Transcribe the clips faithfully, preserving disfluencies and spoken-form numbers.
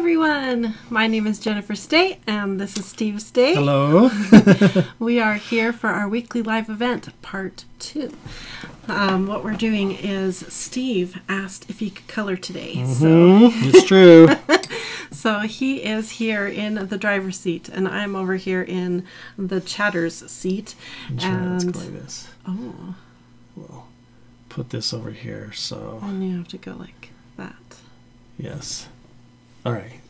everyone! My name is Jennifer Stay and this is Steve Stay. Hello! We are here for our weekly live event, part two. Um, what we're doing is Steve asked if he could color today. Mm-hmm. So it's true. So he is here in the driver's seat and I'm over here in the chatter's seat. I'm sure and it's like this. Oh. We'll put this over here so. And you have to go like that. Yes. All right.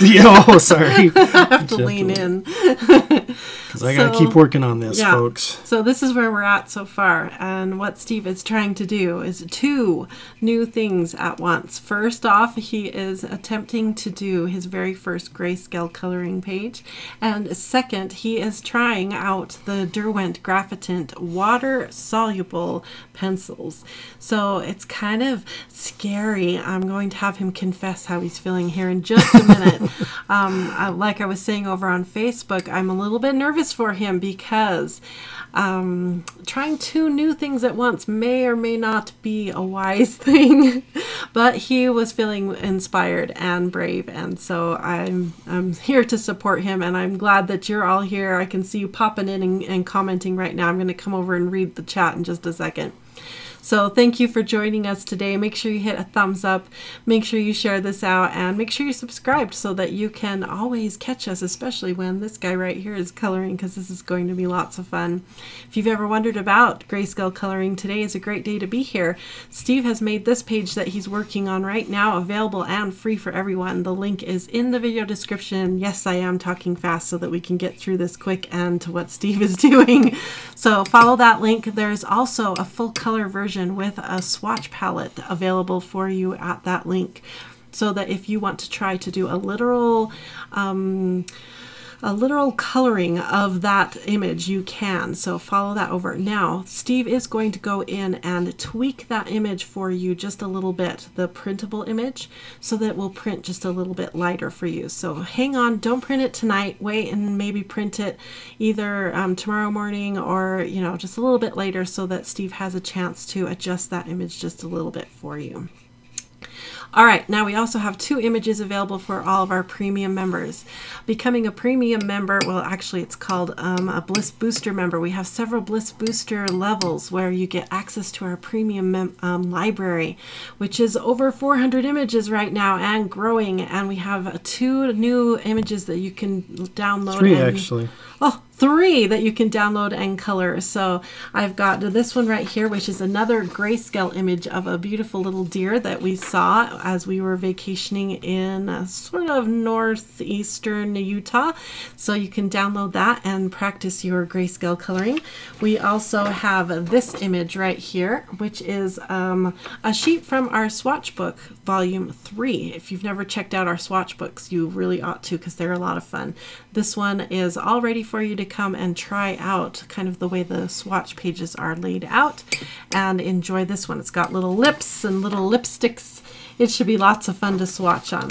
Yeah, oh, sorry. I have to lean in. Because I got to keep working on this, yeah, folks. So this is where we're at so far. And what Steve is trying to do is two new things at once. First off, he is attempting to do his very first grayscale coloring page. And second, he is trying out the Derwent Graphitint water-soluble pencils. So it's kind of scary. I'm going to have him confess how he's feeling here in just a minute. Um, I, like I was saying over on Facebook, I'm a little bit nervous for him because um, trying two new things at once may or may not be a wise thing, but he was feeling inspired and brave, and so I'm, I'm here to support him, and I'm glad that you're all here. I can see you popping in and, and commenting right now. I'm going to come over and read the chat in just a second. So thank you for joining us today. Make sure you hit a thumbs up, make sure you share this out, and make sure you subscribe so that you can always catch us, especially when this guy right here is coloring, because this is going to be lots of fun. If you've ever wondered about grayscale coloring, today is a great day to be here. Steve has made this page that he's working on right now available and free for everyone. The link is in the video description. Yes, I am talking fast so that we can get through this quick and to what Steve is doing. So follow that link. There's also a full color version with a swatch palette available for you at that link, so that if you want to try to do a literal um, a literal coloring of that image, you can. So follow that over. Now Steve is going to go in and tweak that image for you just a little bit, the printable image, so that it will print just a little bit lighter for you. So hang on, don't print it tonight, wait and maybe print it either um, tomorrow morning or, you know, just a little bit later, so that Steve has a chance to adjust that image just a little bit for you. All right, now we also have two images available for all of our premium members. Becoming a premium member, well, actually it's called um, a Bliss Booster member. We have several Bliss Booster levels where you get access to our premium mem um, library, which is over four hundred images right now and growing. And we have uh, two new images that you can download. Three, and, actually. Oh, three that you can download and color. So I've got this one right here, which is another grayscale image of a beautiful little deer that we saw as we were vacationing in a sort of northeastern Utah. So you can download that and practice your grayscale coloring. We also have this image right here, which is um, a sheet from our swatch book, volume three. If you've never checked out our swatch books, you really ought to, because they're a lot of fun. This one is all ready for you to come and try out kind of the way the swatch pages are laid out and enjoy this one. It's got little lips and little lipsticks. It should be lots of fun to swatch on.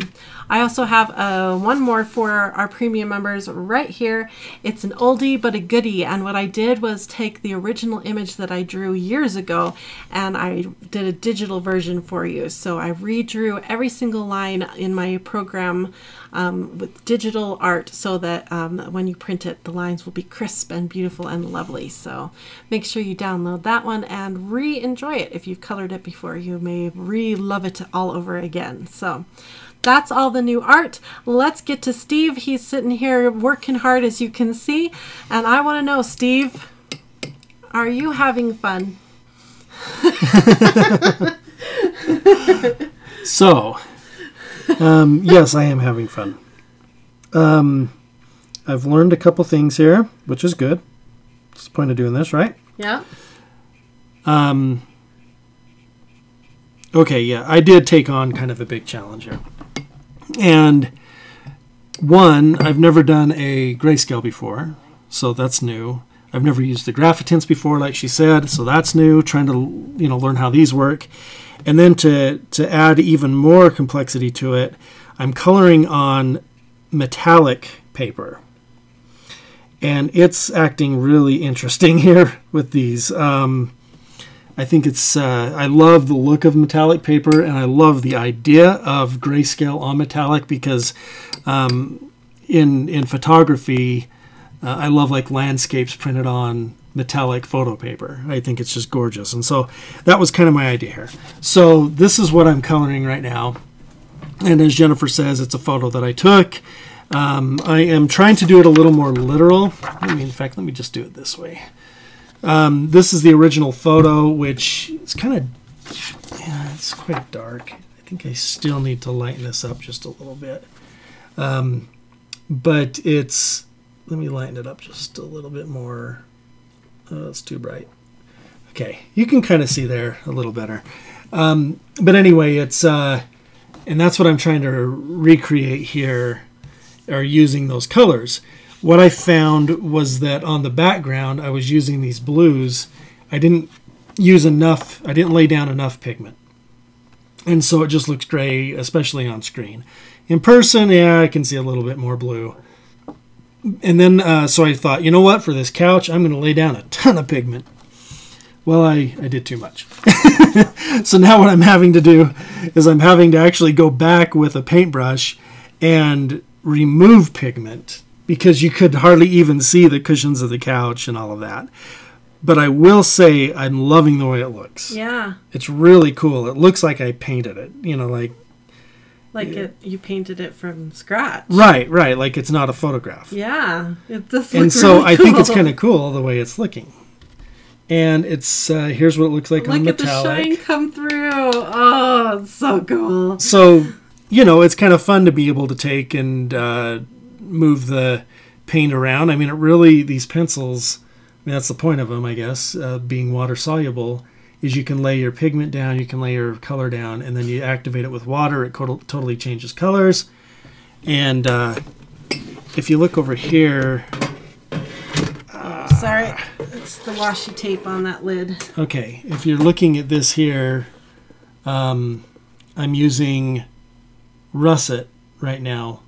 I also have uh, one more for our premium members right here. It's an oldie but a goodie, and what I did was take the original image that I drew years ago and I did a digital version for you. So I redrew every single line in my program um, with digital art, so that um, when you print it, the lines will be crisp and beautiful and lovely. So make sure you download that one and re-enjoy it. If you've colored it before, you may re-love it all over again. So that's all the new art. Let's get to Steve. He's sitting here working hard, as you can see, and I want to know, Steve, are you having fun? So um, yes, I am having fun. um, I've learned a couple things here, which is good. It's the point of doing this, right? Yeah. um Okay, yeah, I did take on kind of a big challenge here. And one, I've never done a grayscale before, so that's new. I've never used the graphitints before, like she said, so that's new, trying to, you know, learn how these work. And then to, to add even more complexity to it, I'm coloring on metallic paper. And it's acting really interesting here with these. Um, I think it's, uh, I love the look of metallic paper, and I love the idea of grayscale on metallic, because um, in, in photography, uh, I love like landscapes printed on metallic photo paper. I think it's just gorgeous. And so that was kind of my idea here. So this is what I'm coloring right now. And as Jennifer says, it's a photo that I took. Um, I am trying to do it a little more literal. I mean, in fact, let me just do it this way. Um, this is the original photo, which is kind of, yeah, it's quite dark. I think I still need to lighten this up just a little bit. Um, but it's, let me lighten it up just a little bit more. Oh, it's too bright. Okay, you can kind of see there a little better. Um, but anyway, it's, uh, and that's what I'm trying to recreate here, or using those colors. What I found was that on the background, I was using these blues. I didn't use enough, I didn't lay down enough pigment. And so it just looks gray, especially on screen. In person, yeah, I can see a little bit more blue. And then, uh, so I thought, you know what, for this couch, I'm gonna lay down a ton of pigment. Well, I, I did too much. So now what I'm having to do is I'm having to actually go back with a paintbrush and remove pigment, because you could hardly even see the cushions of the couch and all of that. But I will say I'm loving the way it looks. Yeah. It's really cool. It looks like I painted it, you know, like... Like it, you painted it from scratch. Right, right. Like it's not a photograph. Yeah. It does look really cool. And so I think it's kind of cool the way it's looking. And it's, uh, here's what it looks like on metallic. Look at the shine come through. Oh, it's so cool. So, you know, it's kind of fun to be able to take and... Uh, move the paint around. I mean, it really, these pencils, I mean, that's the point of them, I guess, uh, being water soluble, is you can lay your pigment down, you can lay your color down, and then you activate it with water, it totally changes colors. And uh, if you look over here... Uh, Sorry, it's the washi tape on that lid. Okay, if you're looking at this here, um, I'm using russet right now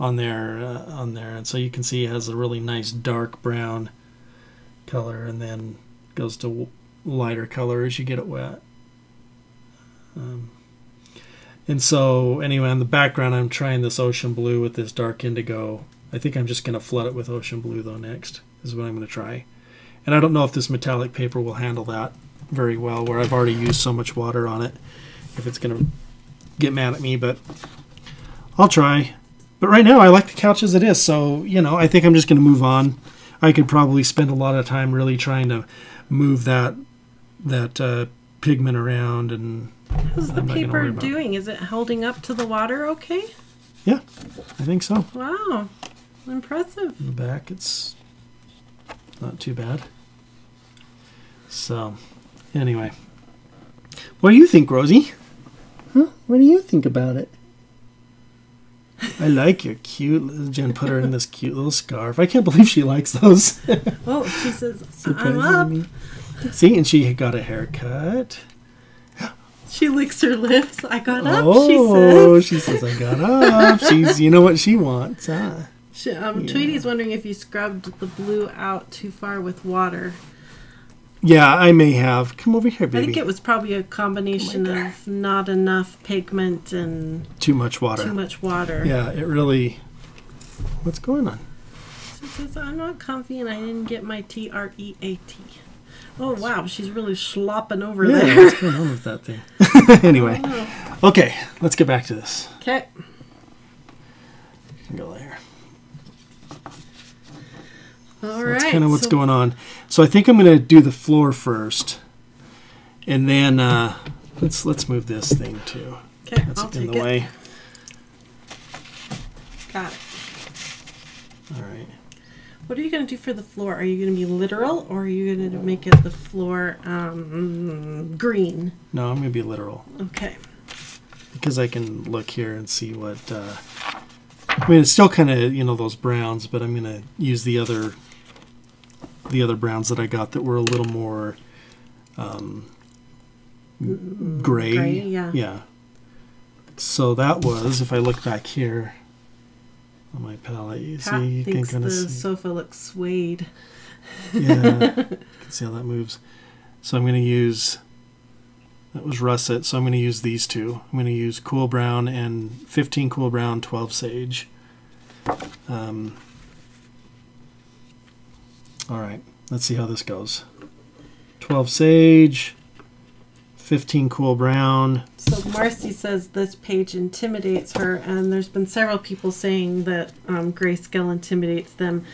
on there, uh, on there, and so you can see it has a really nice dark brown color, and then goes to w lighter color as you get it wet. Um, and so, anyway, on the background, I'm trying this ocean blue with this dark indigo. I think I'm just going to flood it with ocean blue, though, next, is what I'm going to try. And I don't know if this metallic paper will handle that very well, where I've already used so much water on it, if it's going to get mad at me, but I'll try. But right now, I like the couch as it is, so, you know, I think I'm just going to move on. I could probably spend a lot of time really trying to move that that uh, pigment around. And how's the paper doing? Is it holding up to the water okay? Yeah, I think so. Wow, impressive. In the back, it's not too bad. So, anyway. What do you think, Rosie? Huh? What do you think about it? I like your cute little... Jen put her in this cute little scarf. I can't believe she likes those. Oh, she says, I'm up. Me. See, and she got a haircut. She licks her lips. I got up, oh, she says. Oh, she says, I got up. She's, you know what she wants, huh? She, um, yeah. Tweety's wondering if you scrubbed the blue out too far with water. Yeah, I may have. Come over here, baby. I think it was probably a combination of not enough pigment and... Too much water. Too much water. Yeah, it really... What's going on? She says, I'm not comfy and I didn't get my T R E A T. Oh, wow, she's really slopping over yeah, there. Yeah, what's going on with that thing? Anyway. Oh. Okay, let's get back to this. Okay. Go there. All so right. That's kind of what's so going on. So I think I'm going to do the floor first, and then uh, let's let's move this thing too. Okay, I'll take it. That's in the way. Got it. All right. What are you going to do for the floor? Are you going to be literal, or are you going to make it the floor um, green? No, I'm going to be literal. Okay. Because I can look here and see what. Uh, I mean, it's still kind of, you know, those browns, but I'm going to use the other the other browns that I got that were a little more um, gray. Gray, yeah. Yeah. So that was, if I look back here on my palette, you Pat see, you can kind of see. The sofa looks suede. Yeah, you can see how that moves. So I'm going to use That was russet, so I'm going to use these two. I'm going to use cool brown and fifteen cool brown, twelve sage. Um, all right, let's see how this goes. twelve sage, fifteen cool brown. So Marcy says this page intimidates her, and there's been several people saying that um, grayscale intimidates them.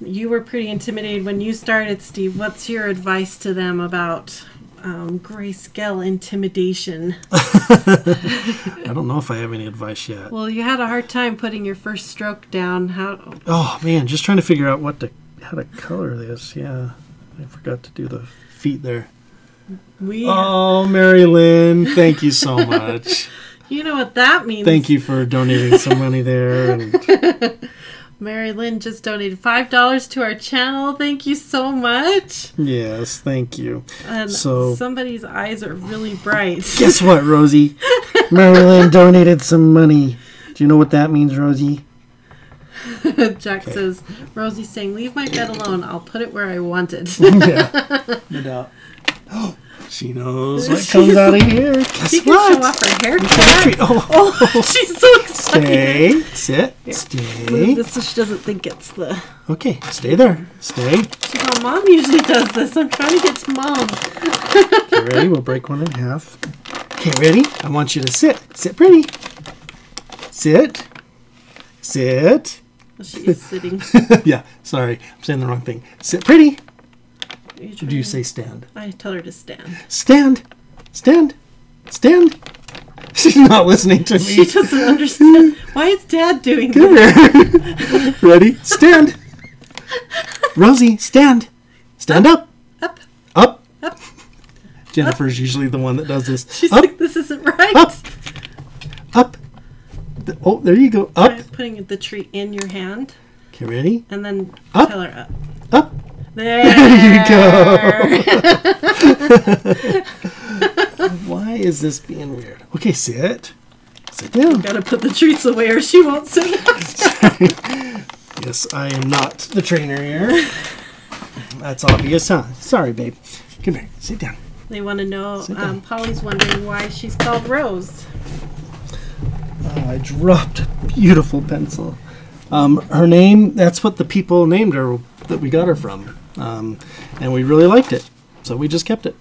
You were pretty intimidated when you started, Steve. What's your advice to them about um, grayscale intimidation? I don't know if I have any advice yet. Well, you had a hard time putting your first stroke down. How? Oh man, just trying to figure out what to how to color this. Yeah, I forgot to do the feet there. We oh, Mary Lynn, thank you so much. You know what that means. Thank you for donating some money there. And Mary Lynn just donated five dollars to our channel. Thank you so much. Yes, thank you. And so, somebody's eyes are really bright. Guess what, Rosie? Mary Lynn donated some money. Do you know what that means, Rosie? Jack okay. says, Rosie's saying, leave my bed alone. I'll put it where I want it. Yeah, no doubt. Oh, she knows what comes out of here. Guess she what? She can show off her haircut. Oh. Oh, she's so excited. Stay, sit, here. Stay. Move this so she doesn't think it's the... Okay, stay there. Stay. She's how Mom usually does this. I'm trying to get to Mom. Okay, ready? We'll break one in half. Okay, ready? I want you to sit. Sit pretty. Sit. Sit. Well, she is sitting. Yeah, sorry. I'm saying the wrong thing. Sit pretty. You do you say stand? I tell her to stand. Stand, stand, stand. She's not listening to me. She doesn't understand. Why is Dad doing Come this? Here. Ready? Stand. Rosie, stand. Stand up. Up. Up. Up. Up. Jennifer's up. Usually the one that does this. She's up. Like, this isn't right. Up. Up. The, oh, there you go. Up. I'm putting the tree in your hand. Okay, ready? And then up. Tell her up. Up. There, there you go. Why is this being weird? Okay, sit. Sit down. You gotta put the treats away or she won't sit. Yes, I am not the trainer here. That's obvious, huh? Sorry, babe. Come here. Sit down. They want to know, um, Polly's wondering why she's called Rose. Oh, I dropped a beautiful pencil. Um, her name, that's what the people named her that we got her from. Um, and we really liked it, so we just kept it.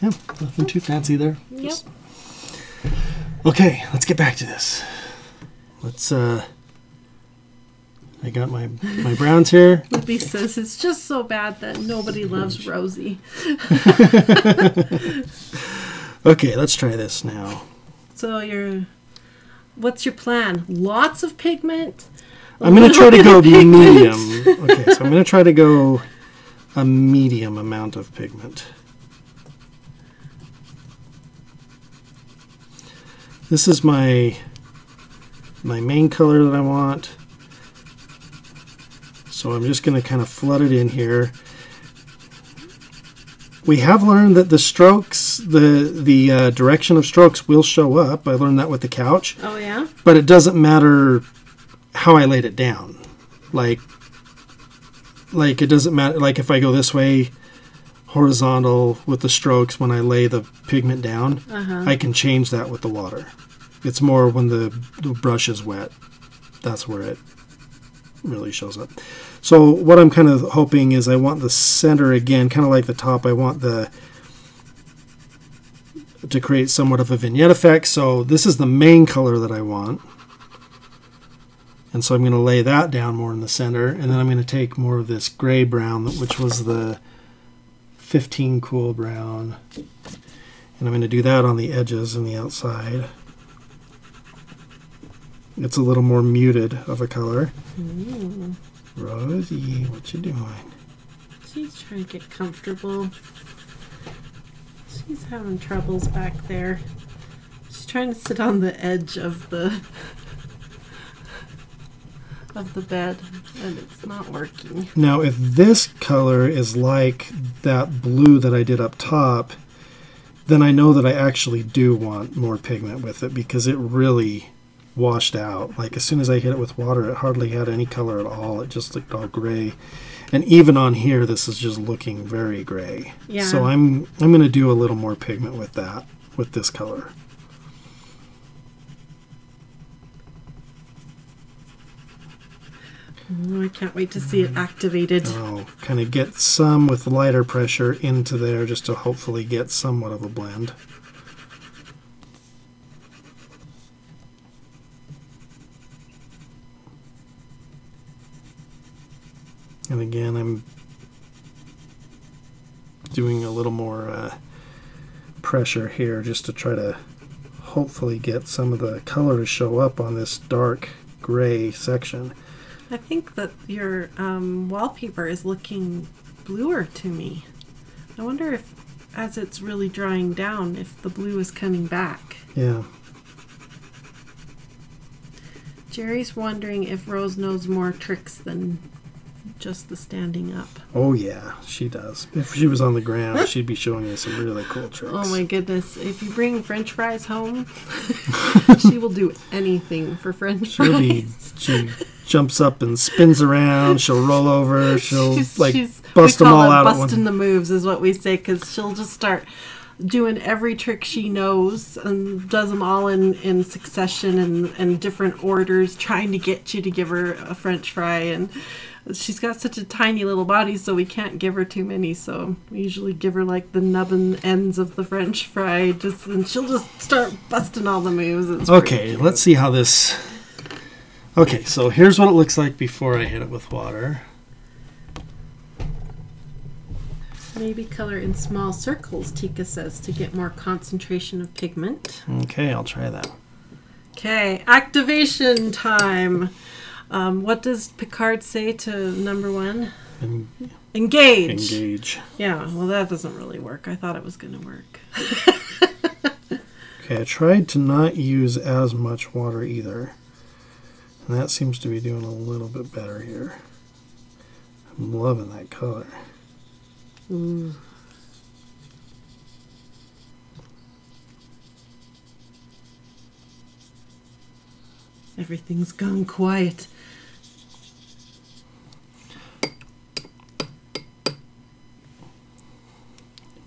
Yeah, nothing too fancy there. Yep. Just... Okay, let's get back to this. Let's, uh, I got my, my browns here. Libby says it's just so bad that nobody loves Rosie. Okay, let's try this now. So you're, what's your plan? Lots of pigment? I'm going to try to go medium. Okay, so I'm going to try to go a medium amount of pigment. This is my my main color that I want. So I'm just going to kind of flood it in here. We have learned that the strokes, the the uh, direction of strokes will show up. I learned that with the couch. Oh, yeah? But it doesn't matter how I laid it down. Like, like it doesn't matter. Like if I go this way, horizontal with the strokes, when I lay the pigment down, uh-huh. I can change that with the water. It's more when the, the brush is wet. That's where it really shows up. So what I'm kind of hoping is I want the center again, kind of like the top. I want the to create somewhat of a vignette effect. So this is the main color that I want. And so I'm going to lay that down more in the center, and then I'm going to take more of this gray brown, which was the fifteen cool brown, and I'm going to do that on the edges and the outside. It's a little more muted of a color. Ooh. Rosie, what you doing? She's trying to get comfortable. She's having troubles back there. She's trying to sit on the edge of the... of the bed, and it's not working. Now if this color is like that blue that I did up top, then I know that I actually do want more pigment with it, because it really washed out. Like as soon as I hit it with water, it hardly had any color at all. It just looked all gray. And even on here, this is just looking very gray. Yeah. So I'm I'm going to do a little more pigment with that, with this color. Oh, I can't wait to see it activated. Oh, kind of get some with lighter pressure into there just to hopefully get somewhat of a blend. And again, I'm doing a little more uh, pressure here just to try to hopefully get some of the color to show up on this dark gray section. I think that your um, wallpaper is looking bluer to me. I wonder if, as it's really drying down, if the blue is coming back. Yeah. Jerry's wondering if Rose knows more tricks than just the standing up. Oh yeah, she does. If she was on the ground, she'd be showing you some really cool tricks. Oh my goodness. If you bring French fries home, she will do anything for French fries. She'll be, she jumps up and spins around, she'll roll over, she'll she's, like she's, bust them all out. We call it busting the moves is what we say, because she'll just start doing every trick she knows and does them all in, in succession and, and different orders, trying to get you to give her a French fry. And she's got such a tiny little body, so we can't give her too many, so we usually give her like the nubbin ends of the French fry, just and she'll just start busting all the moves. It's okay, let's see how this... Okay, so here's what it looks like before I hit it with water. Maybe color in small circles, Tika says, to get more concentration of pigment. Okay, I'll try that. Okay, activation time. Um, what does Picard say to number one? En Engage. Engage. Yeah, well, that doesn't really work. I thought it was going to work. Okay, I tried to not use as much water either. And that seems to be doing a little bit better here. I'm loving that color. Ooh. Everything's gone quiet.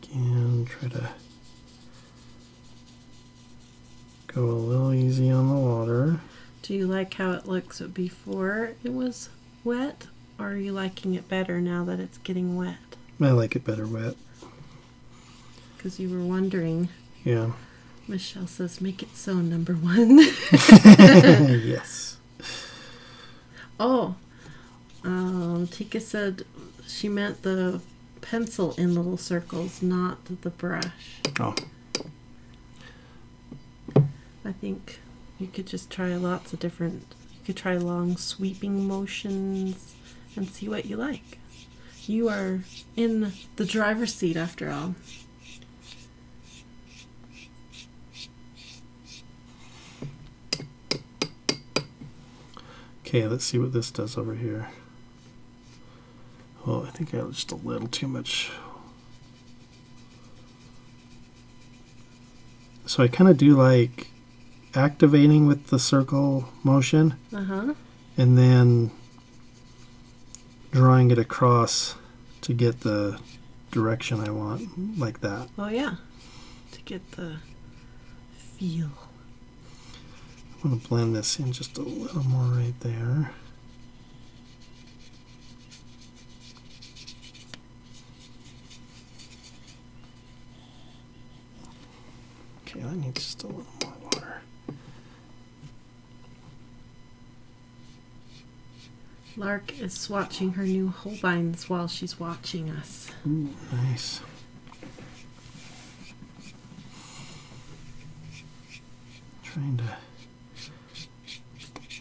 Again, try to go a little easy on the water. Do you like how it looks before it was wet, or are you liking it better now that it's getting wet? I like it better wet. Because you were wondering. Yeah. Michelle says, make it so, number one. Yes. Oh, um, Tika said she meant the pencil in little circles, not the brush. Oh. I think you could just try lots of different, you could try long sweeping motions and see what you like. You are in the driver's seat after all. Okay, let's see what this does over here. Oh, I think I have just a little too much. So I kind of do like activating with the circle motion, uh-huh, and then drawing it across to get the direction I want, like that. Oh yeah, to get the feel. I'm going to blend this in just a little more right there. Okay, that needs just a little more water. Lark is swatching her new Holbeins while she's watching us. Ooh, nice. Trying to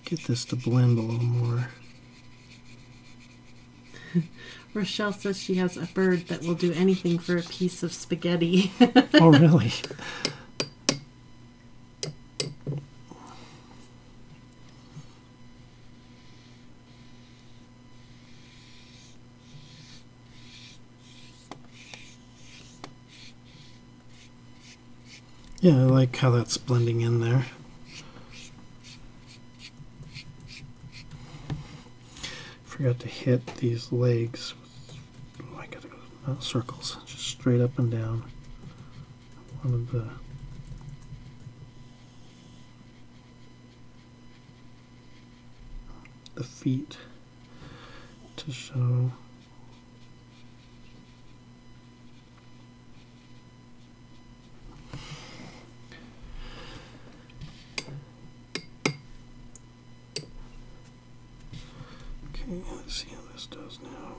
get this to blend a little more. Rochelle says she has a bird that will do anything for a piece of spaghetti. Oh, really? Yeah, I like how that's blending in there. forgot to hit these legs. Oh, I gotta go, not circles, just straight up and down. One of the the feet to show. Let's see how this does now.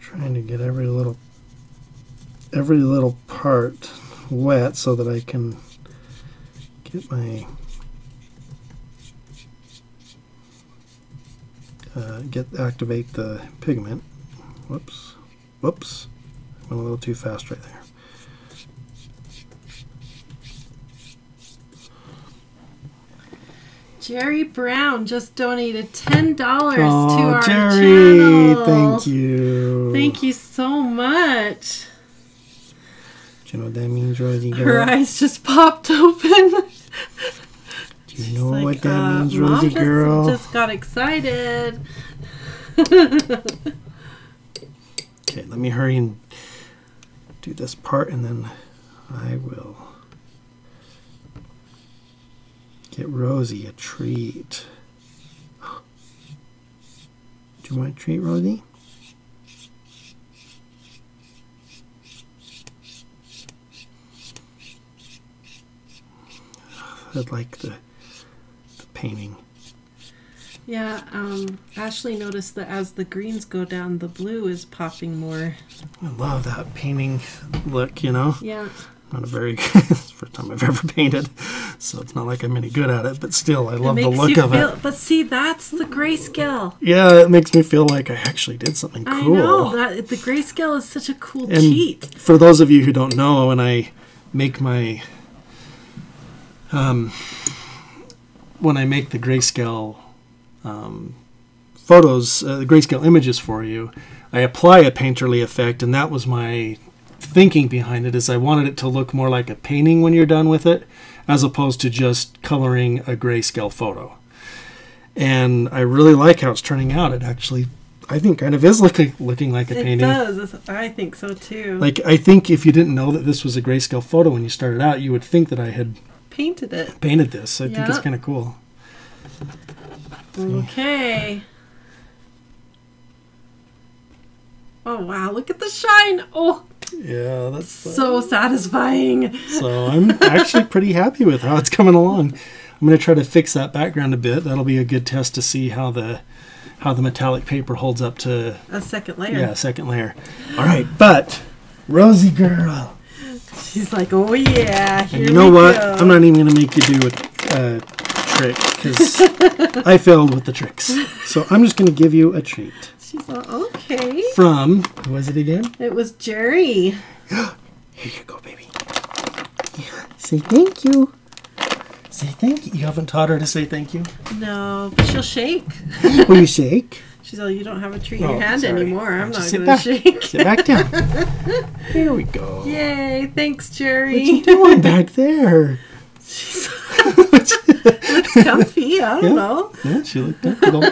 Trying to get every little every little part wet so that I can get my uh, get activate the pigment. Whoops. Whoops, went a little too fast right there. Jerry Brown just donated ten dollars oh, to our Jerry, channel. Thank you. Thank you so much. Do you know what that means, Rosie? Her eyes just popped open. Do you know like, what that uh, means, Rosie Mom girl? Just, just got excited. Okay, let me hurry and do this part, and then I will get Rosie a treat. Do you want a treat, Rosie? I like the, the painting. Yeah, um, Ashley noticed that as the greens go down, the blue is popping more. I love that painting look, you know? Yeah. Not a very good, it's the first time I've ever painted, so it's not like I'm any good at it, but still, I love the look of it. But see, that's the grayscale. Yeah, it makes me feel like I actually did something cool. I know, that, the grayscale is such a cool cheat. For those of you who don't know, when I make my... Um, when I make the grayscale... Um, photos, uh, grayscale images for you, I apply a painterly effect, and that was my thinking behind it, is I wanted it to look more like a painting when you're done with it, as opposed to just coloring a grayscale photo. And I really like how it's turning out. It actually, I think, kind of is looking, looking like a painting. It does. I think so, too. Like, I think if you didn't know that this was a grayscale photo when you started out, you would think that I had painted it. Painted this. I yep. think it's kind of cool. Okay. Oh wow, look at the shine. Oh yeah, that's so uh, satisfying. So I'm actually pretty happy with how it's coming along. I'm going to try to fix that background a bit. That'll be a good test to see how the how the metallic paper holds up to a second layer. Yeah, a second layer. All right, but Rosie girl, she's like, "Oh yeah, here we go." And you know what? I'm not even going to make you do it uh trick, because I failed with the tricks. So I'm just going to give you a treat. She's all, okay. From, who was it again? It was Jerry. Here you go, baby. Yeah. Say thank you. Say thank you. You haven't taught her to say thank you? No, but she'll shake. Will you shake? She's all, you don't have a treat in oh, your hand sorry. anymore. I'm not going to shake. Sit back down. There we go. Yay, thanks, Jerry. What you doing back there? She's looks comfy. I don't yeah. know. Yeah, she looked comfortable.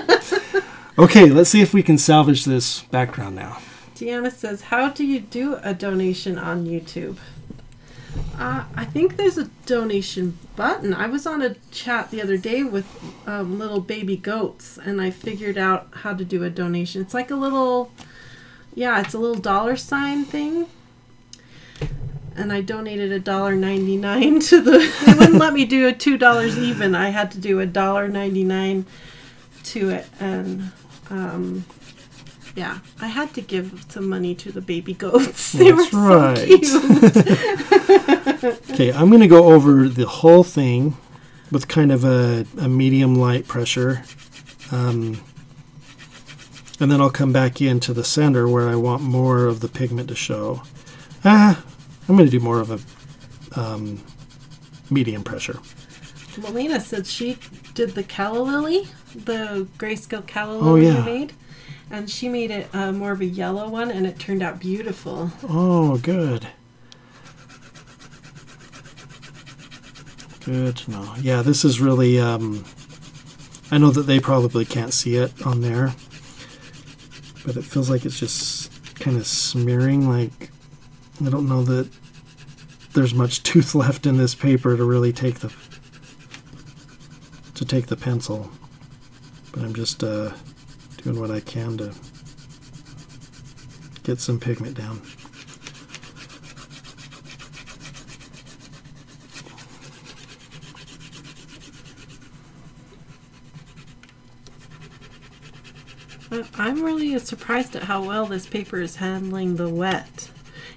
Okay, let's see if we can salvage this background now. Deanna says, "How do you do a donation on YouTube?" Uh, I think there's a donation button. I was on a chat the other day with um, little baby goats, and I figured out how to do a donation. It's like a little, yeah, it's a little dollar sign thing. And I donated a dollar ninety nine to the. They wouldn't let me do a two dollars even. I had to do a dollar ninety nine to it, and um, yeah, I had to give some money to the baby goats. They That's were so right. cute. Okay, I'm gonna go over the whole thing with kind of a, a medium light pressure, um, and then I'll come back into the center where I want more of the pigment to show. Ah. I'm going to do more of a um, medium pressure. Melina said she did the calla lily, the grayscale calla lily oh, yeah. you made, and she made it uh, more of a yellow one, and it turned out beautiful. Oh, good. Good to know. Yeah, this is really, um, I know that they probably can't see it on there, but it feels like it's just kind of smearing. Like, I don't know that there's much tooth left in this paper to really take the, to take the pencil. But I'm just uh, doing what I can to get some pigment down. I'm really surprised at how well this paper is handling the wet,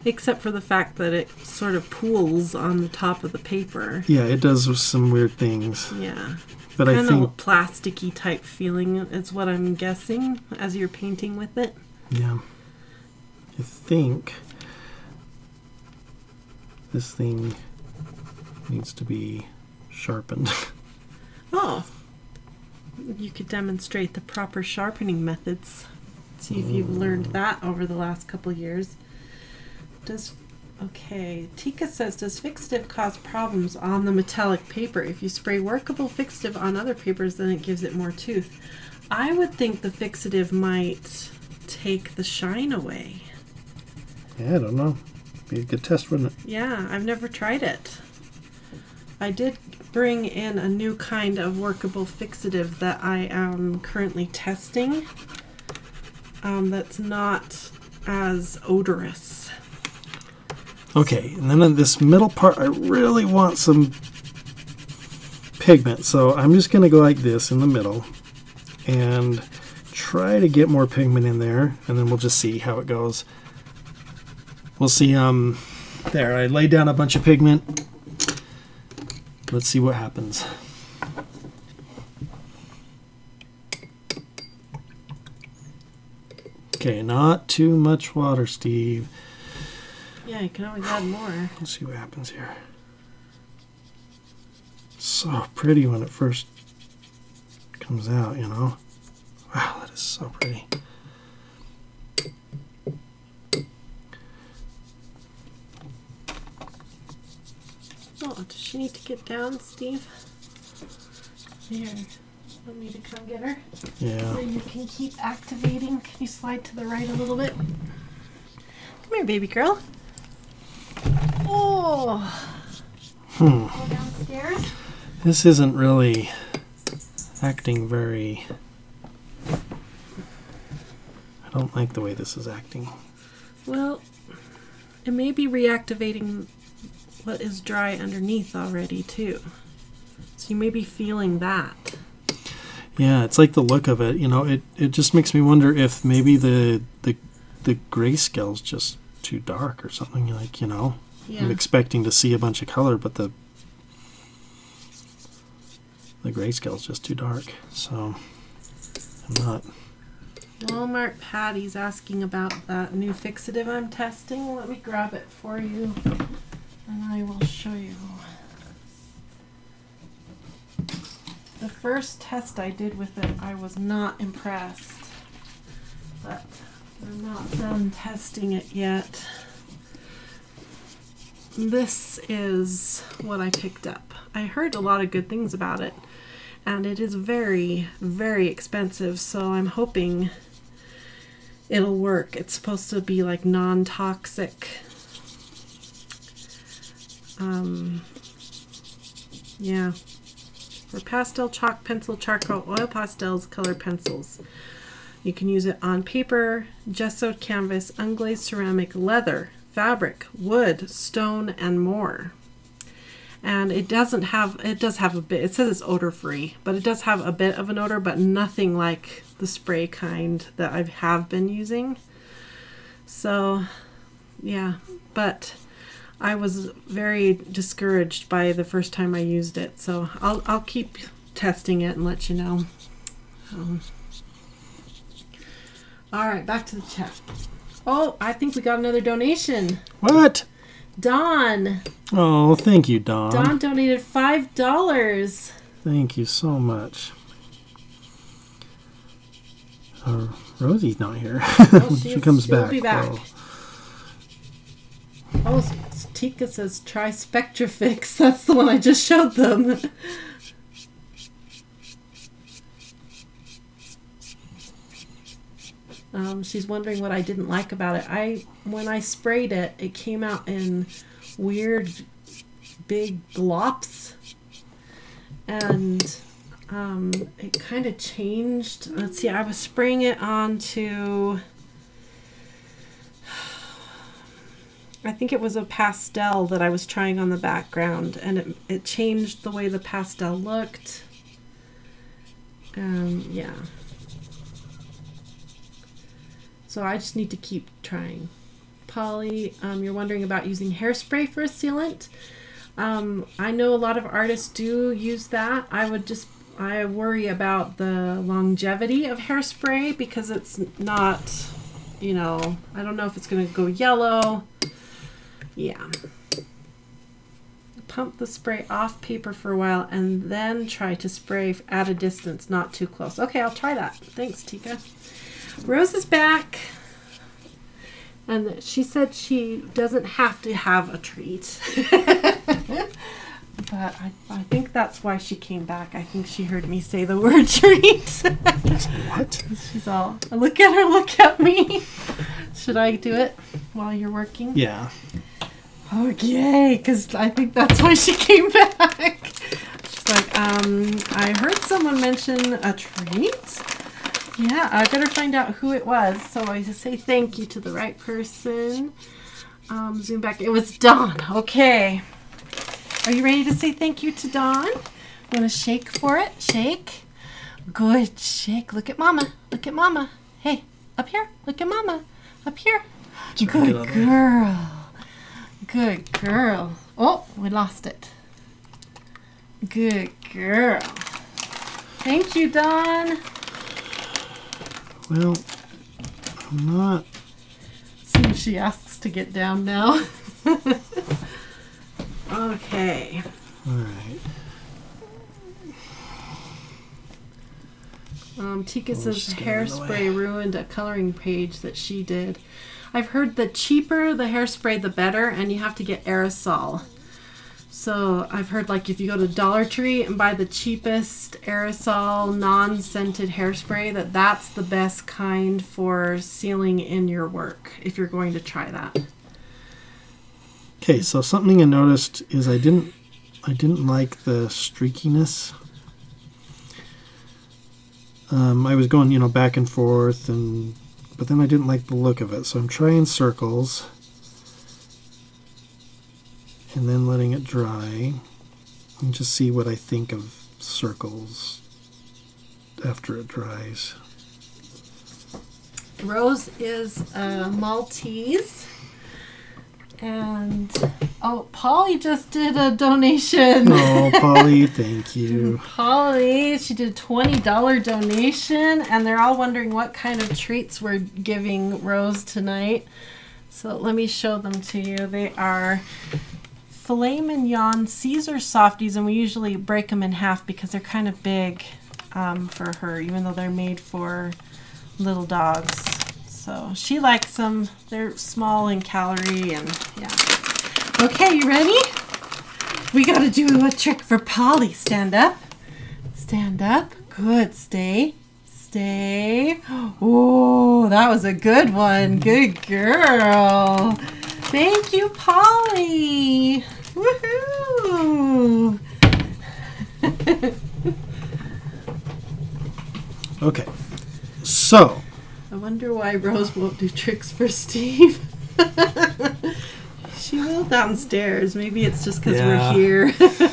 except for the fact that it sort of pools on the top of the paper. Yeah, it does some weird things. Yeah. But kind I think of plasticky type feeling is what I'm guessing as you're painting with it. Yeah. I think this thing needs to be sharpened. Oh. You could demonstrate the proper sharpening methods. See if you've learned that over the last couple years. Does okay. Tika says, does fixative cause problems on the metallic paper? If you spray workable fixative on other papers, then it gives it more tooth. I would think the fixative might take the shine away. Yeah, I don't know. Be a good test, wouldn't it? Yeah, I've never tried it. I did bring in a new kind of workable fixative that I am currently testing um, that's not as odorous. Okay, and then in this middle part I really want some pigment, so I'm just going to go like this in the middle and try to get more pigment in there, and then we'll just see how it goes. We'll see. Um, there, I laid down a bunch of pigment. Let's see what happens. Okay, not too much water, Steve. Yeah, you can always add more. Let's see what happens here. So pretty when it first comes out, you know. Wow, that is so pretty. Does she need to get down, Steve? Here, want me to come get her? Yeah. So you can keep activating. Can you slide to the right a little bit? Come here, baby girl. Oh. Hmm. Go downstairs. This isn't really acting very. I don't like the way this is acting. Well, it may be reactivating what is dry underneath already too, so you may be feeling that. Yeah, it's like the look of it, you know. It it just makes me wonder if maybe the the the grayscale's just too dark or something, like, you know. Yeah. I'm expecting to see a bunch of color, but the the grayscale's just too dark, so I'm not. Walmart Patty's asking about that new fixative I'm testing. Let me grab it for you. And I will show you. The first test I did with it, I was not impressed. But I'm not done testing it yet. This is what I picked up. I heard a lot of good things about it. And it is very, very expensive, so I'm hoping it'll work. It's supposed to be like non-toxic. Um, yeah, for pastel, chalk, pencil, charcoal, oil pastels, color pencils. You can use it on paper, gessoed canvas, unglazed ceramic, leather, fabric, wood, stone, and more. And it doesn't have, it does have a bit, it says it's odor-free, but it does have a bit of an odor, but nothing like the spray kind that I have been using. So, yeah, but I was very discouraged by the first time I used it, so I'll, I'll keep testing it and let you know. Um, all right, back to the chat. Oh, I think we got another donation. What? Don. Oh, thank you, Don. Don donated five dollars. Thank you so much. Uh, Rosie's not here. Well, she comes back. She'll be back. So. Oh, Tika says try SpectraFix. That's the one I just showed them. Um, she's wondering what I didn't like about it. I when I sprayed it, it came out in weird big glops, and um, it kind of changed. Let's see, I was spraying it onto, I think it was a pastel that I was trying on the background, and it, it changed the way the pastel looked. Um, yeah. So I just need to keep trying. Polly, um, you're wondering about using hairspray for a sealant. Um, I know a lot of artists do use that. I would just, I worry about the longevity of hairspray because it's not, you know, I don't know if it's going to go yellow. Yeah. Pump the spray off paper for a while and then try to spray at a distance, not too close. Okay, I'll try that. Thanks, Tika. Rose is back, and she said she doesn't have to have a treat, but I, I think that's why she came back. I think she heard me say the word treat. What? She's all, look at her, look at me. Should I do it while you're working? Yeah. Oh, yay, because I think that's why she came back. She's like, um, I heard someone mention a treat. Yeah, I better find out who it was. So I just say thank you to the right person. Um, zoom back. It was Dawn. Okay. Are you ready to say thank you to Dawn? I'm gonna shake for it. Shake. Good. Shake. Look at Mama. Look at Mama. Hey, up here. Look at Mama. Up here. Good girl. Good girl. Oh, we lost it. Good girl. Thank you, Dawn. Well, I'm not. Seems she asks to get down now. Okay. All right. Um, Tika oh, says hairspray ruined a coloring page that she did. I've heard the cheaper the hairspray, the better, and you have to get aerosol. So I've heard, like, if you go to Dollar Tree and buy the cheapest aerosol non-scented hairspray, that that's the best kind for sealing in your work if you're going to try that. Okay, so something I noticed is I didn't I didn't like the streakiness. Um, I was going, you know, back and forth, and but then I didn't like the look of it. So I'm trying circles. And then letting it dry and just see what I think of circles after it dries. Rose is a Maltese, and oh, Polly just did a donation. Oh, Polly, thank you. Polly, she did a twenty dollar donation, and they're all wondering what kind of treats we're giving Rose tonight. So let me show them to you. They are filet mignon Caesar softies, and we usually break them in half because they're kind of big um, for her, even though they're made for little dogs. So she likes them. They're small in calorie, and yeah. Okay, you ready? We got to do a trick for Polly. Stand up. Stand up. Good. Stay. Stay. Oh, that was a good one. Good girl. Thank you, Polly. Woohoo! Okay, so. I wonder why Rose won't do tricks for Steve. She will downstairs. Maybe it's just because yeah. we're here.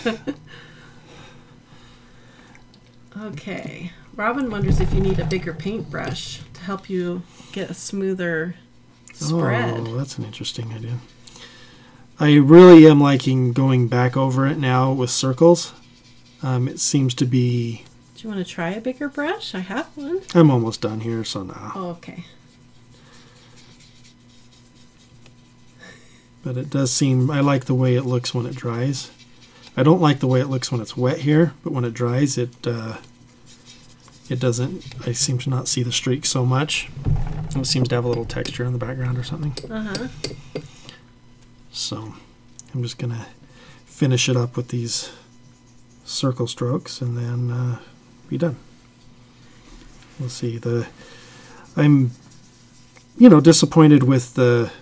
Okay, Robin wonders if you need a bigger paintbrush to help you get a smoother spread. Oh, that's an interesting idea. I really am liking going back over it now with circles. Um, it seems to be... Do you want to try a bigger brush? I have one. I'm almost done here, so nah. Oh, okay. But it does seem... I like the way it looks when it dries. I don't like the way it looks when it's wet here, but when it dries, it uh, it doesn't, I seem to not see the streak so much. It seems to have a little texture in the background or something. Uh-huh. So I'm just gonna finish it up with these circle strokes and then uh, be done. We'll see. The I'm you know disappointed with the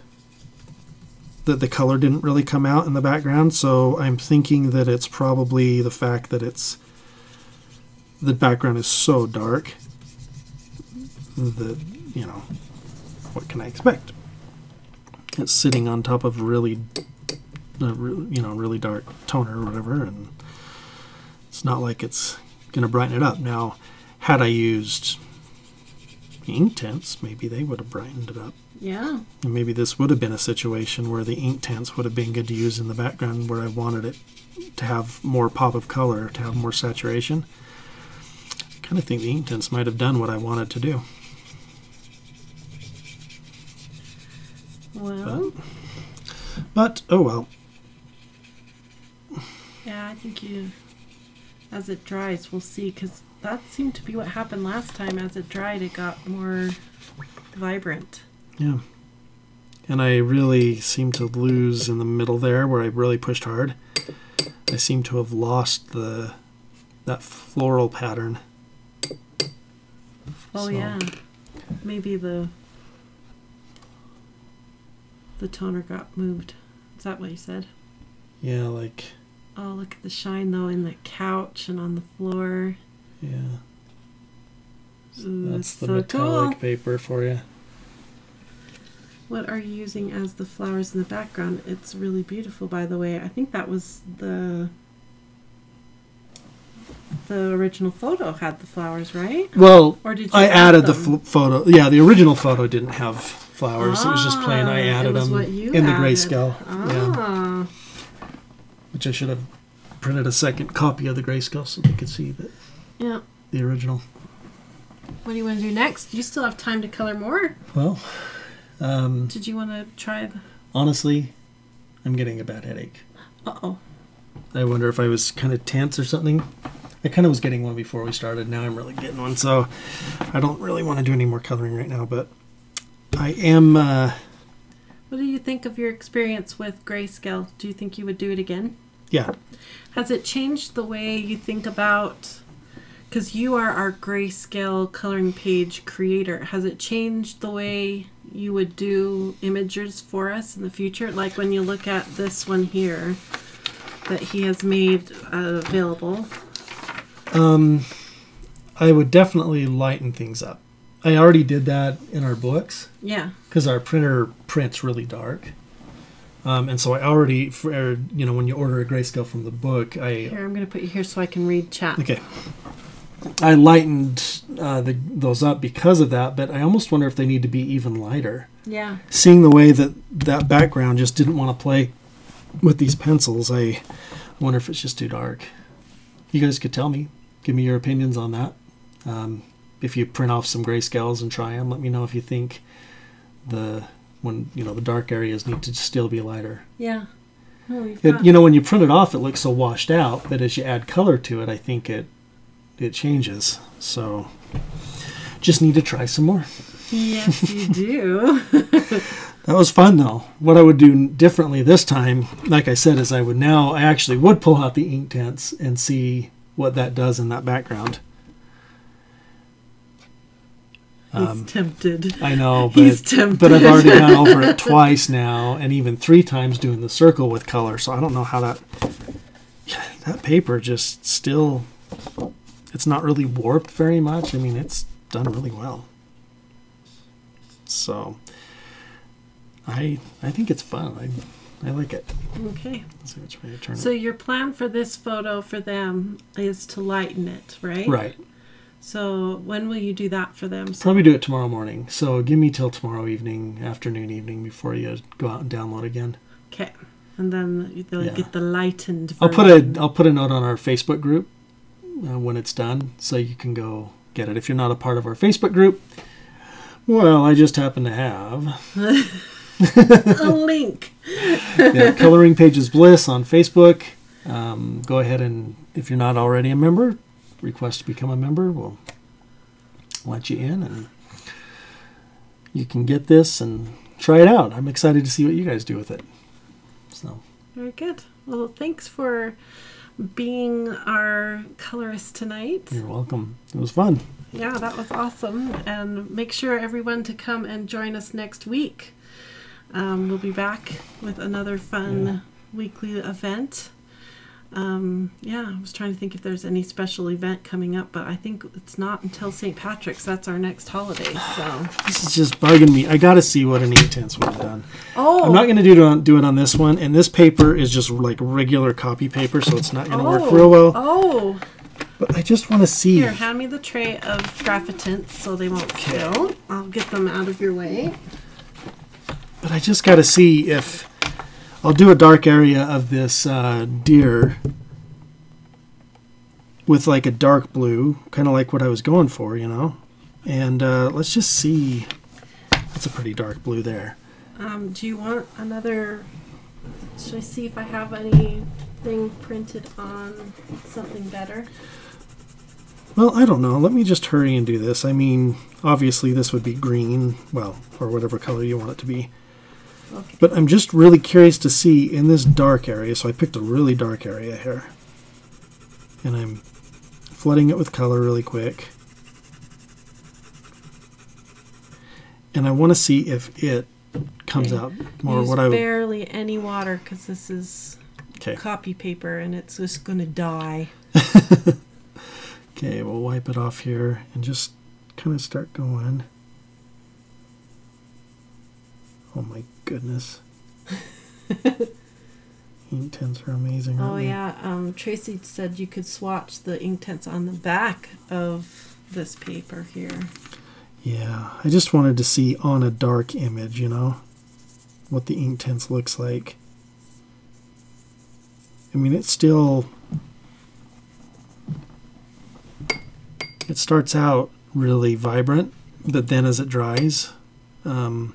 that the color didn't really come out in the background, so I'm thinking that it's probably the fact that it's the background is so dark that, you know, what can I expect? It's sitting on top of really, uh, re you know, really dark toner or whatever, and it's not like it's going to brighten it up. Now, had I used Inktense, maybe they would have brightened it up. Yeah. And maybe this would have been a situation where the Inktense would have been good to use in the background where I wanted it to have more pop of color, to have more saturation. I kind of think the Inktense might have done what I wanted to do. Well, but, but oh well. Yeah, I think you, as it dries, we'll see, because that seemed to be what happened last time. As it dried, it got more vibrant. Yeah, and I really seem to lose in the middle there where I really pushed hard. I seem to have lost the that floral pattern. Oh, so. Yeah, maybe the. The toner got moved. Is that what you said? Yeah, like... Oh, look at the shine, though, in the couch and on the floor. Yeah. Ooh, that's the so metallic cool. paper for you. What are you using as the flowers in the background? It's really beautiful, by the way. I think that was the... The original photo had the flowers, right? Well, or did you I added them? the photo. Yeah, the original photo didn't have... flowers. Ah, it was just plain. I added them in the grayscale. Ah. Yeah. Which I should have printed a second copy of the grayscale so they could see that. Yeah. The original. What do you want to do next? You still have time to color more. Well, um, did you want to try the... Honestly, I'm getting a bad headache. Uh-oh. I wonder if I was kind of tense or something. I kind of was getting one before we started. Now I'm really getting one, so I don't really want to do any more coloring right now, but I am... Uh, what do you think of your experience with grayscale? Do you think you would do it again? Yeah. Has it changed the way you think about... Because you are our grayscale coloring page creator. Has it changed the way you would do images for us in the future? Like when you look at this one here that he has made uh, available. Um, I would definitely lighten things up. I already did that in our books. Yeah. Because our printer prints really dark. Um, and so I already, for, you know, when you order a grayscale from the book, I... Here, I'm going to put you here so I can read chat. Okay. I lightened uh, the, those up because of that, but I almost wonder if they need to be even lighter. Yeah. Seeing the way that that background just didn't want to play with these pencils, I wonder if it's just too dark. You guys could tell me. Give me your opinions on that. Um... If you print off some grayscales and try them, let me know if you think the when you know the dark areas need to still be lighter. Yeah. No, you've got it, you know, when you print it off, it looks so washed out that as you add color to it, I think it it changes. So just need to try some more. Yes, you do. That was fun, though. What I would do differently this time, like I said, is I would now I actually would pull out the Inktense and see what that does in that background. He's um, tempted. I know, but, He's tempted. But I've already gone over it twice now, and even three times doing the circle with color, so I don't know how that... That paper just still... It's not really warped very much. I mean, it's done really well. So, I I think it's fun. I, I like it. Okay. Let's see which way to turn it. So your plan for this photo for them is to lighten it, right? Right. So when will you do that for them? So probably do it tomorrow morning. So give me till tomorrow evening, afternoon, evening, before you go out and download again. Okay, and then they'll yeah. get the lightened version. I'll put a I'll put a note on our Facebook group uh, when it's done, so you can go get it. If you're not a part of our Facebook group, well, I just happen to have a link. Yeah, Coloring Pages Bliss on Facebook. Um, go ahead and if you're not already a member. Request to become a member. We'll let you in, and you can get this and try it out. I'm excited to see what you guys do with it. So very good. Well, thanks for being our colorist tonight. You're welcome. It was fun. Yeah, that was awesome. And make sure everyone to come and join us next week. Um, we'll be back with another fun yeah. weekly event. Um, yeah, I was trying to think if there's any special event coming up, but I think it's not until Saint Patrick's. That's our next holiday. So this is just bugging me. I got to see what an Inktense would have done. Oh, I'm not going to do it on, do it on this one. And this paper is just like regular copy paper, so it's not going to oh. work real well. Oh, but I just want to see. Here, hand me the tray of graphitints so they won't spill. I'll get them out of your way. But I just got to see if... I'll do a dark area of this uh, deer with like a dark blue, kind of like what I was going for, you know? And uh, let's just see. That's a pretty dark blue there. Um, do you want another... Should I see if I have anything printed on something better? Well, I don't know. Let me just hurry and do this. I mean, obviously this would be green, well, or whatever color you want it to be. Okay. But I'm just really curious to see in this dark area, so I picked a really dark area here. And I'm flooding it with color really quick. And I want to see if it comes okay. out more. Use what I would... barely any water, because this is okay. copy paper and it's just going to die. Okay, we'll wipe it off here and just kind of start going. Oh my goodness. Inktense are amazing. Oh, yeah. Um, Tracy said you could swatch the Inktense on the back of this paper here. Yeah, I just wanted to see on a dark image, you know, what the Inktense looks like. I mean, it's still... It starts out really vibrant, but then as it dries... Um,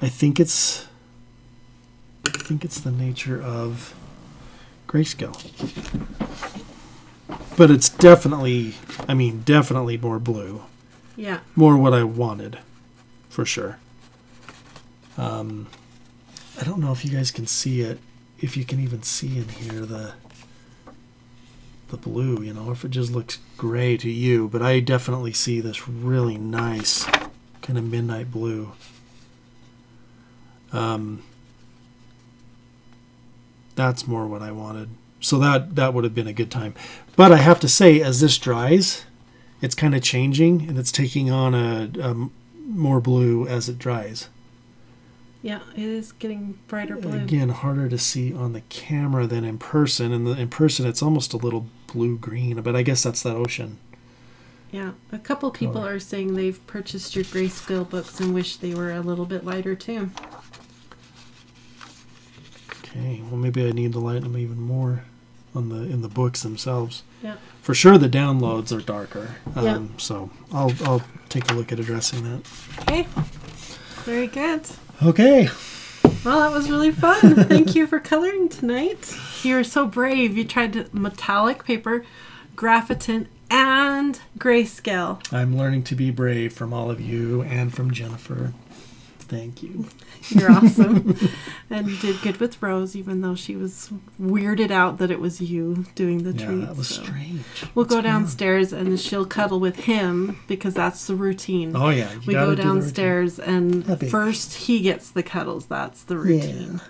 I think it's I think it's the nature of grayscale. But it's definitely, I mean, definitely more blue. Yeah. More what I wanted, for sure. Um, I don't know if you guys can see it, if you can even see in here the the blue, you know, if it just looks gray to you, but I definitely see this really nice kind of midnight blue. Um, that's more what I wanted. So that, that would have been a good time. But I have to say, as this dries, it's kind of changing, and it's taking on a, a more blue as it dries. Yeah, it is getting brighter blue. Again, harder to see on the camera than in person. And in, in person, it's almost a little blue-green, but I guess that's that ocean. Yeah, a couple people color. Are saying they've purchased your grayscale books and wish they were a little bit lighter, too. Okay, well maybe I need to lighten them even more on the in the books themselves. Yeah. For sure the downloads are darker. Um yeah. so I'll I'll take a look at addressing that. Okay. Very good. Okay. Well, that was really fun. Thank you for coloring tonight. You're so brave. You tried metallic paper, graphitin, and grayscale. I'm learning to be brave from all of you and from Jennifer. Thank you. You're awesome. And you did good with Rose, even though she was weirded out that it was you doing the yeah, treat. Yeah, that was so strange. We'll What's go downstairs and she'll cuddle with him because that's the routine. Oh, yeah. We go downstairs and Happy. first he gets the cuddles. That's the routine. Yeah.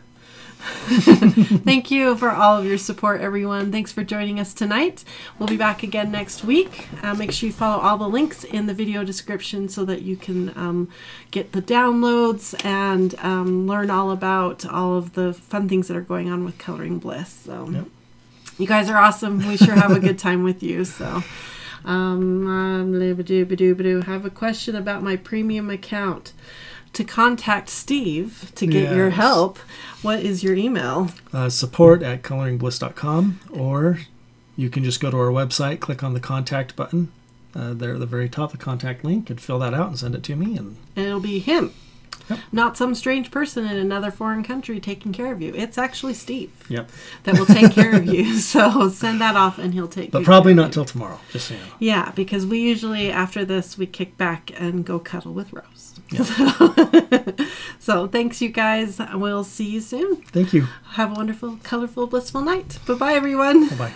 Thank you for all of your support, everyone. Thanks for joining us tonight. We'll be back again next week. Uh, make sure you follow all the links in the video description so that you can um, get the downloads and um, learn all about all of the fun things that are going on with Coloring Bliss. So yep. You guys are awesome. We sure have a good time with you. So um, um, I have a question about my premium account. To contact Steve to get yes. your help, what is your email? Uh, support at coloring bliss dot com, or you can just go to our website, click on the contact button. Uh, there at the very top, the contact link, and fill that out and send it to me. And, and it'll be him. Yep. Not some strange person in another foreign country taking care of you. It's actually Steve yep. that will take care of you. So send that off and he'll take care of you. But probably not till tomorrow, just so you know. Yeah, because we usually, after this, we kick back and go cuddle with Rose. Yep. So, so thanks, you guys. We'll see you soon. Thank you. Have a wonderful, colorful, blissful night. Bye-bye, everyone. Bye-bye.